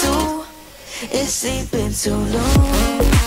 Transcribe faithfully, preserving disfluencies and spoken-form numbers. do is sleeping too long.